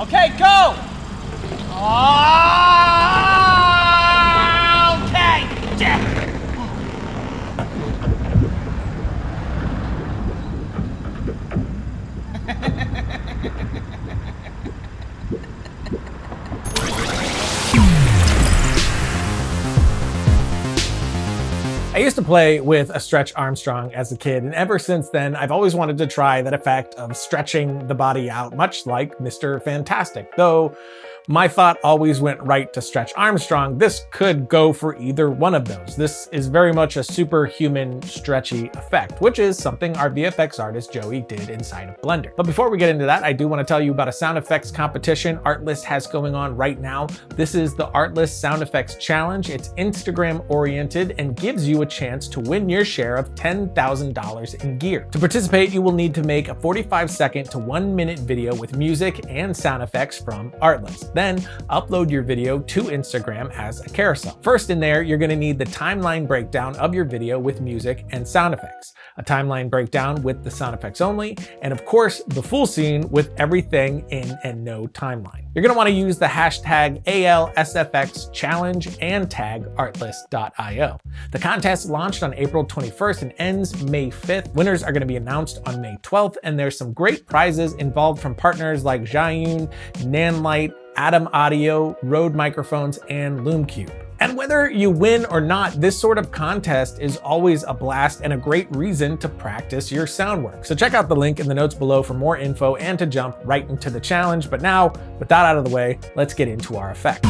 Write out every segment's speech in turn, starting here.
Okay, go! Okay! I used to play with a Stretch Armstrong as a kid, and ever since then, I've always wanted to try that effect of stretching the body out, much like Mr. Fantastic. Though my thought always went right to Stretch Armstrong. This could go for either one of those. This is very much a superhuman stretchy effect, which is something our VFX artist Joey did inside of Blender. But before we get into that, I do want to tell you about a sound effects competition Artlist has going on right now. This is the Artlist Sound Effects Challenge. It's Instagram oriented and gives you a chance to win your share of $10,000 in gear. To participate, you will need to make a 45-second to 1-minute video with music and sound effects from Artlist. Then upload your video to Instagram as a carousel. First in there, you're gonna need the timeline breakdown of your video with music and sound effects, a timeline breakdown with the sound effects only, and of course, the full scene with everything in and no timeline. You're gonna wanna use the hashtag ALSFXChallenge and tag Artlist.io. The contest launched on April 21st and ends May 5th. Winners are gonna be announced on May 12th, and there's some great prizes involved from partners like Zhiyun, Nanlight, Adam Audio, Rode Microphones, and Loom Cube. And whether you win or not, this sort of contest is always a blast and a great reason to practice your sound work. So check out the link in the notes below for more info and to jump right into the challenge. But now, with that out of the way, let's get into our effect.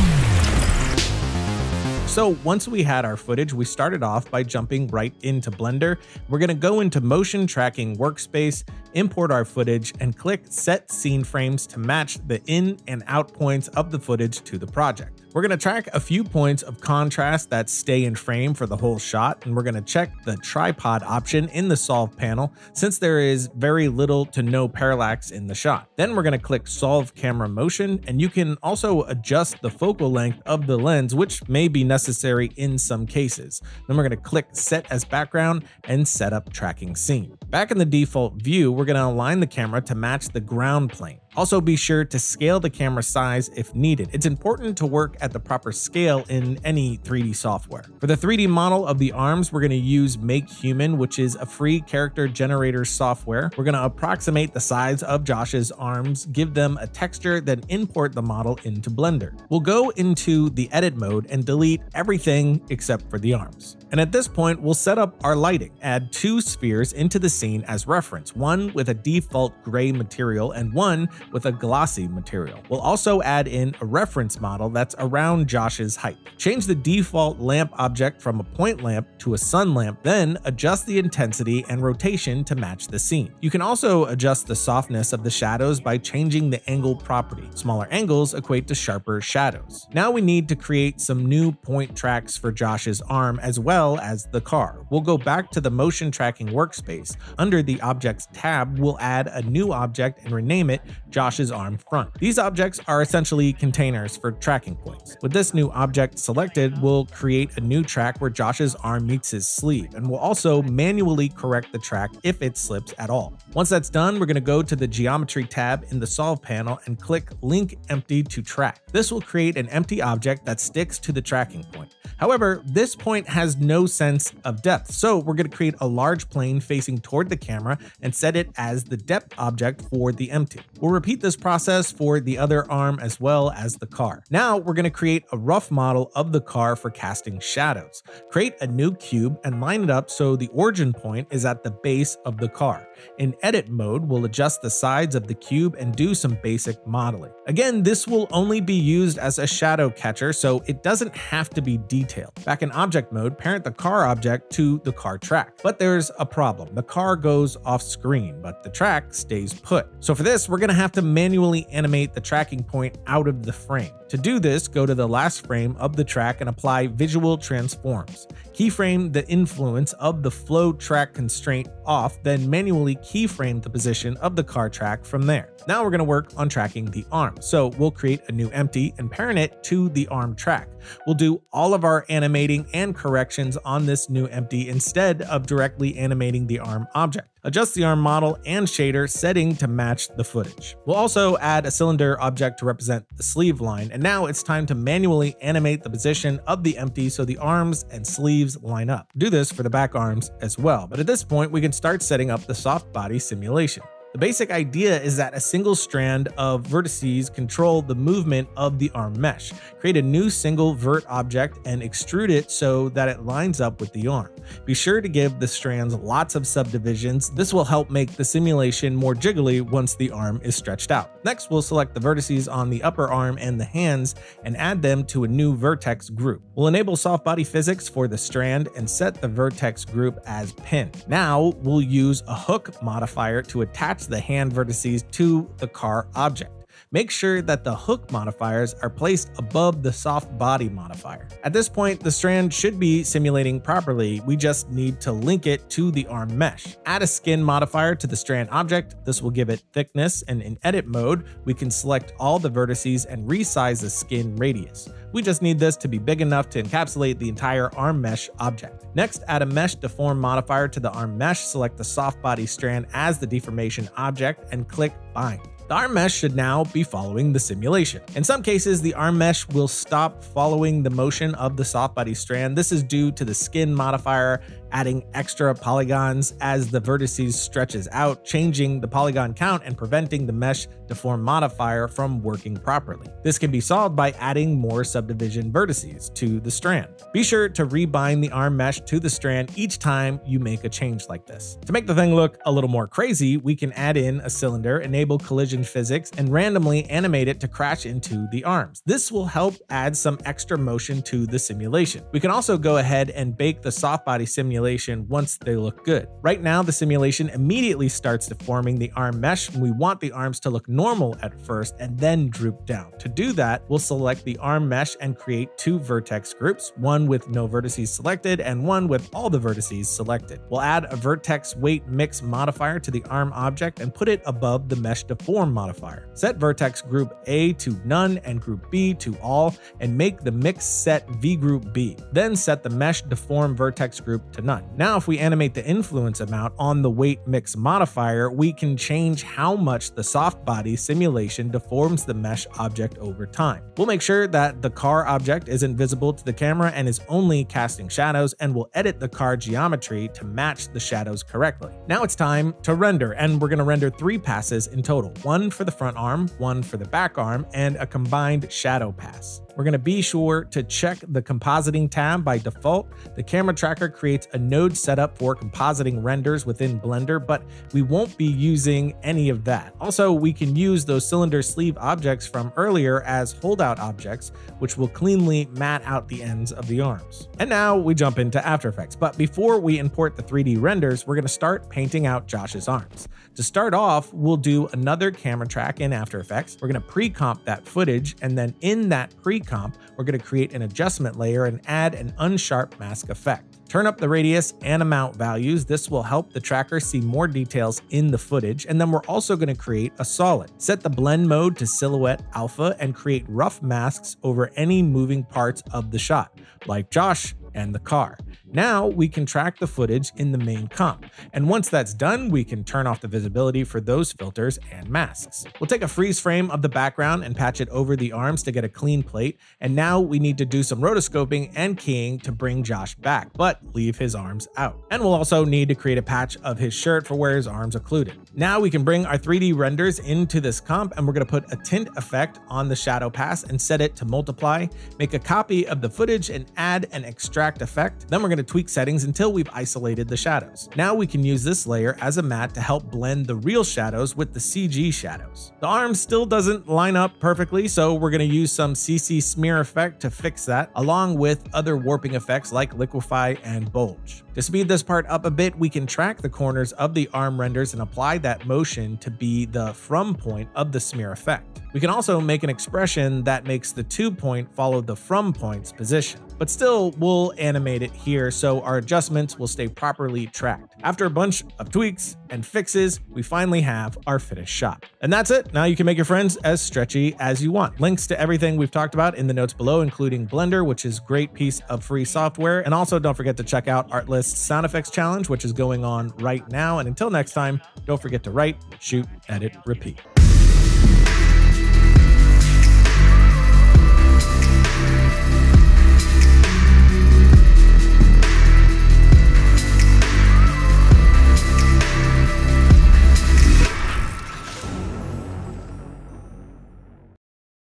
So once we had our footage, we started off by jumping right into Blender. We're gonna go into motion tracking workspace, import our footage, and click set scene frames to match the in and out points of the footage to the project. We're gonna track a few points of contrast that stay in frame for the whole shot, and we're gonna check the tripod option in the solve panel since there is very little to no parallax in the shot. Then we're gonna click solve camera motion, and you can also adjust the focal length of the lens, which may be necessary in some cases. Then we're gonna click set as background and set up tracking scene. Back in the default view, we're gonna align the camera to match the ground plane. Also be sure to scale the camera size if needed. It's important to work at the proper scale in any 3D software. For the 3D model of the arms, we're gonna use MakeHuman, which is a free character generator software. We're gonna approximate the size of Josh's arms, give them a texture, then import the model into Blender. We'll go into the edit mode and delete everything except for the arms. And at this point, we'll set up our lighting. Add two spheres into the scene as reference, one with a default gray material and one with a glossy material. We'll also add in a reference model that's around Josh's height. Change the default lamp object from a point lamp to a sun lamp, then adjust the intensity and rotation to match the scene. You can also adjust the softness of the shadows by changing the angle property. Smaller angles equate to sharper shadows. Now we need to create some new point tracks for Josh's arm as well as the car. We'll go back to the motion tracking workspace. Under the objects tab, we'll add a new object and rename it Josh's arm front. These objects are essentially containers for tracking points. With this new object selected, we'll create a new track where Josh's arm meets his sleeve, and we'll also manually correct the track if it slips at all. Once that's done, we're gonna go to the geometry tab in the solve panel and click link empty to track. This will create an empty object that sticks to the tracking point. However, this point has no sense of depth, so we're gonna create a large plane facing toward the camera and set it as the depth object for the empty. We'll repeat this process for the other arm as well as the car. Now we're gonna create a rough model of the car for casting shadows. Create a new cube and line it up so the origin point is at the base of the car. In edit mode, we'll adjust the sides of the cube and do some basic modeling. Again, this will only be used as a shadow catcher, so it doesn't have to be detailed. Back in object mode, parent the car object to the car track. But there's a problem. The car goes off screen, but the track stays put. So for this, we're gonna have to manually animate the tracking point out of the frame. To do this, go to the last frame of the track and apply Visual Transforms. Keyframe the influence of the flow track constraint off, then manually keyframe the position of the car track from there. Now we're going to work on tracking the arm. So we'll create a new empty and parent it to the arm track. We'll do all of our animating and corrections on this new empty instead of directly animating the arm object. Adjust the arm model and shader setting to match the footage. We'll also add a cylinder object to represent the sleeve line, and now it's time to manually animate the position of the empty so the arms and sleeves line up. Do this for the back arms as well, but at this point we can start setting up the soft body simulation. The basic idea is that a single strand of vertices control the movement of the arm mesh. Create a new single vert object and extrude it so that it lines up with the arm. Be sure to give the strands lots of subdivisions. This will help make the simulation more jiggly once the arm is stretched out. Next, we'll select the vertices on the upper arm and the hands and add them to a new vertex group. We'll enable soft body physics for the strand and set the vertex group as pin. Now, we'll use a hook modifier to attach the hand vertices to the car object. Make sure that the hook modifiers are placed above the soft body modifier. At this point, the strand should be simulating properly. We just need to link it to the arm mesh. Add a skin modifier to the strand object. This will give it thickness, and in edit mode, we can select all the vertices and resize the skin radius. We just need this to be big enough to encapsulate the entire arm mesh object. Next, add a mesh deform modifier to the arm mesh. Select the soft body strand as the deformation object and click bind. The arm mesh should now be following the simulation. In some cases, the arm mesh will stop following the motion of the soft body strand. This is due to the skin modifier adding extra polygons as the vertices stretches out, changing the polygon count and preventing the mesh deform modifier from working properly. This can be solved by adding more subdivision vertices to the strand. Be sure to rebind the arm mesh to the strand each time you make a change like this. To make the thing look a little more crazy, we can add in a cylinder, enable collision physics, and randomly animate it to crash into the arms. This will help add some extra motion to the simulation. We can also go ahead and bake the soft body simulation once they look good. Right now, the simulation immediately starts deforming the arm mesh, and we want the arms to look normal at first and then droop down. To do that, we'll select the arm mesh and create two vertex groups, one with no vertices selected and one with all the vertices selected. We'll add a vertex weight mix modifier to the arm object and put it above the mesh deform modifier. Set vertex group A to none and group B to all, and make the mix set V group B. Then set the mesh deform vertex group to none. Now, if we animate the influence amount on the weight mix modifier, we can change how much the soft body simulation deforms the mesh object over time. We'll make sure that the car object is invisible to the camera and is only casting shadows, and we'll edit the car geometry to match the shadows correctly. Now it's time to render, and we're going to render 3 passes in total, one for the front arm, one for the back arm, and a combined shadow pass. We're going to be sure to check the compositing tab by default. The camera tracker creates a node setup for compositing renders within Blender, but we won't be using any of that. Also, we can use those cylinder sleeve objects from earlier as holdout objects, which will cleanly mat out the ends of the arms. And now we jump into After Effects. But before we import the 3D renders, we're going to start painting out Josh's arms. To start off, we'll do another camera track in After Effects. We're going to pre-comp that footage, and then in that pre-comp, we're going to create an adjustment layer and add an unsharp mask effect. Turn up the radius and amount values. This will help the tracker see more details in the footage. And then we're also going to create a solid. Set the blend mode to silhouette alpha and create rough masks over any moving parts of the shot, like Josh and the car. Now we can track the footage in the main comp. And once that's done, we can turn off the visibility for those filters and masks. We'll take a freeze frame of the background and patch it over the arms to get a clean plate. And now we need to do some rotoscoping and keying to bring Josh back, but leave his arms out. And we'll also need to create a patch of his shirt for where his arms occluded. Now we can bring our 3D renders into this comp, and we're going to put a tint effect on the shadow pass and set it to multiply. Make a copy of the footage and add an extract effect. Then we're going to tweak settings until we've isolated the shadows. Now we can use this layer as a mat to help blend the real shadows with the CG shadows. The arm still doesn't line up perfectly, so we're going to use some CC smear effect to fix that, along with other warping effects like liquefy and bulge. To speed this part up a bit, we can track the corners of the arm renders and apply that motion to be the from point of the smear effect. We can also make an expression that makes the to point follow the from point's position. But still, we'll animate it here so our adjustments will stay properly tracked. After a bunch of tweaks and fixes, we finally have our finished shot. And that's it. Now you can make your friends as stretchy as you want. Links to everything we've talked about in the notes below, including Blender, which is a great piece of free software. And also don't forget to check out Artlist's sound effects challenge, which is going on right now. And until next time, don't forget to write, shoot, edit, repeat.